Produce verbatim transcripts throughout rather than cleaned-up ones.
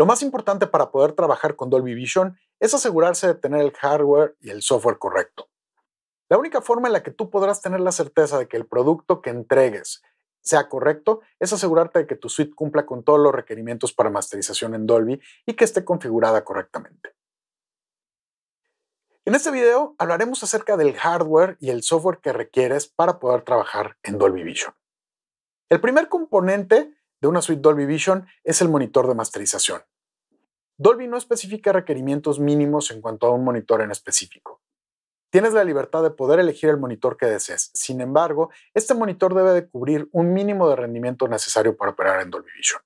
Lo más importante para poder trabajar con Dolby Vision es asegurarse de tener el hardware y el software correcto. La única forma en la que tú podrás tener la certeza de que el producto que entregues sea correcto es asegurarte de que tu suite cumpla con todos los requerimientos para masterización en Dolby y que esté configurada correctamente. En este video hablaremos acerca del hardware y el software que requieres para poder trabajar en Dolby Vision. El primer componente de una suite Dolby Vision es el monitor de masterización. Dolby no especifica requerimientos mínimos en cuanto a un monitor en específico. Tienes la libertad de poder elegir el monitor que desees. Sin embargo, este monitor debe de cubrir un mínimo de rendimiento necesario para operar en Dolby Vision.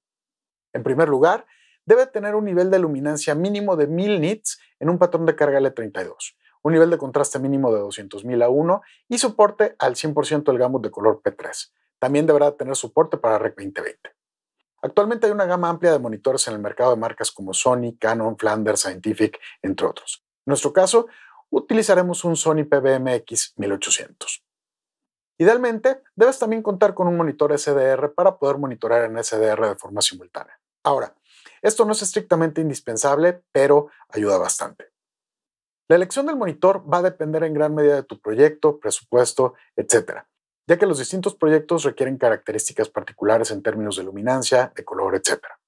En primer lugar, debe tener un nivel de luminancia mínimo de mil nits en un patrón de carga L treinta y dos, un nivel de contraste mínimo de doscientos mil a uno y soporte al cien por ciento del gamut de color P tres. También deberá tener soporte para REC veinte veinte. Actualmente hay una gama amplia de monitores en el mercado de marcas como Sony, Canon, Flanders, Scientific, entre otros. En nuestro caso, utilizaremos un Sony P B M X mil ochocientos. Idealmente, debes también contar con un monitor S D R para poder monitorear en S D R de forma simultánea. Ahora, esto no es estrictamente indispensable, pero ayuda bastante. La elección del monitor va a depender en gran medida de tu proyecto, presupuesto, etcétera, ya que los distintos proyectos requieren características particulares en términos de luminancia, de color, etcétera.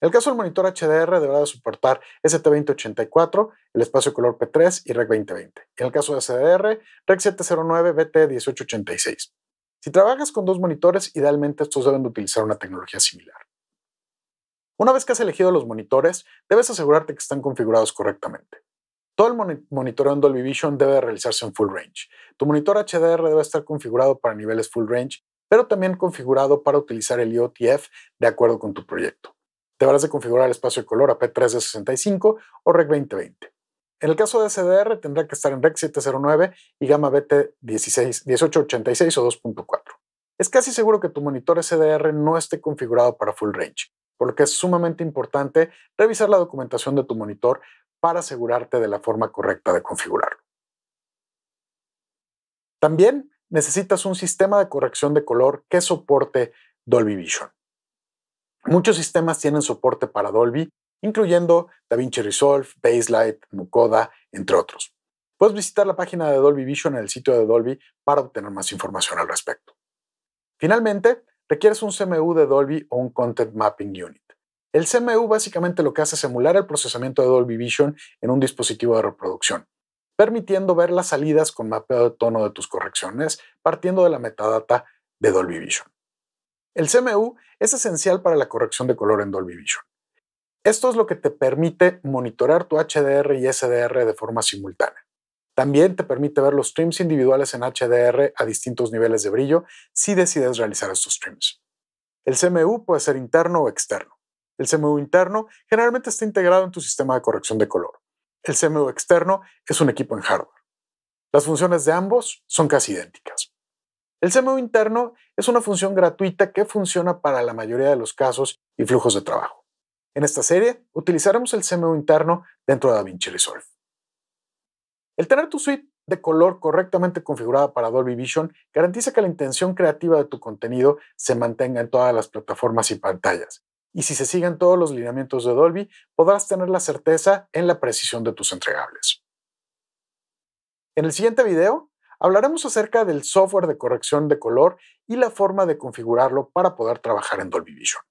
En el caso del monitor H D R deberá soportar S T dos mil ochenta y cuatro, el espacio de color P tres y REC veinte veinte. En el caso de S D R, REC siete cero nueve B T dieciocho ochenta y seis. Si trabajas con dos monitores, idealmente estos deben de utilizar una tecnología similar. Una vez que has elegido los monitores, debes asegurarte que están configurados correctamente. Todo el monitoreo en Dolby Vision debe realizarse en full range. Tu monitor H D R debe estar configurado para niveles full range, pero también configurado para utilizar el I O T F de acuerdo con tu proyecto. Deberás de configurar el espacio de color a P tres de sesenta y cinco o REC veinte veinte. En el caso de S D R tendrá que estar en REC siete cero nueve y gamma B T dieciocho ochenta y seis o dos punto cuatro. Es casi seguro que tu monitor S D R no esté configurado para full range, por lo que es sumamente importante revisar la documentación de tu monitor para asegurarte de la forma correcta de configurarlo. También necesitas un sistema de corrección de color que soporte Dolby Vision. Muchos sistemas tienen soporte para Dolby, incluyendo DaVinci Resolve, Baselight, Nucoda, entre otros. Puedes visitar la página de Dolby Vision en el sitio de Dolby para obtener más información al respecto. Finalmente, requieres un C M U de Dolby o un Content Mapping Unit. El C M U básicamente lo que hace es emular el procesamiento de Dolby Vision en un dispositivo de reproducción, permitiendo ver las salidas con mapeo de tono de tus correcciones, partiendo de la metadata de Dolby Vision. El C M U es esencial para la corrección de color en Dolby Vision. Esto es lo que te permite monitorear tu H D R y S D R de forma simultánea. También te permite ver los trims individuales en H D R a distintos niveles de brillo si decides realizar estos trims. El C M U puede ser interno o externo. El C M U interno generalmente está integrado en tu sistema de corrección de color. El C M U externo es un equipo en hardware. Las funciones de ambos son casi idénticas. El C M U interno es una función gratuita que funciona para la mayoría de los casos y flujos de trabajo. En esta serie utilizaremos el C M U interno dentro de DaVinci Resolve. El tener tu suite de color correctamente configurada para Dolby Vision garantiza que la intención creativa de tu contenido se mantenga en todas las plataformas y pantallas. Y si se siguen todos los lineamientos de Dolby, podrás tener la certeza en la precisión de tus entregables. En el siguiente video hablaremos acerca del software de corrección de color y la forma de configurarlo para poder trabajar en Dolby Vision.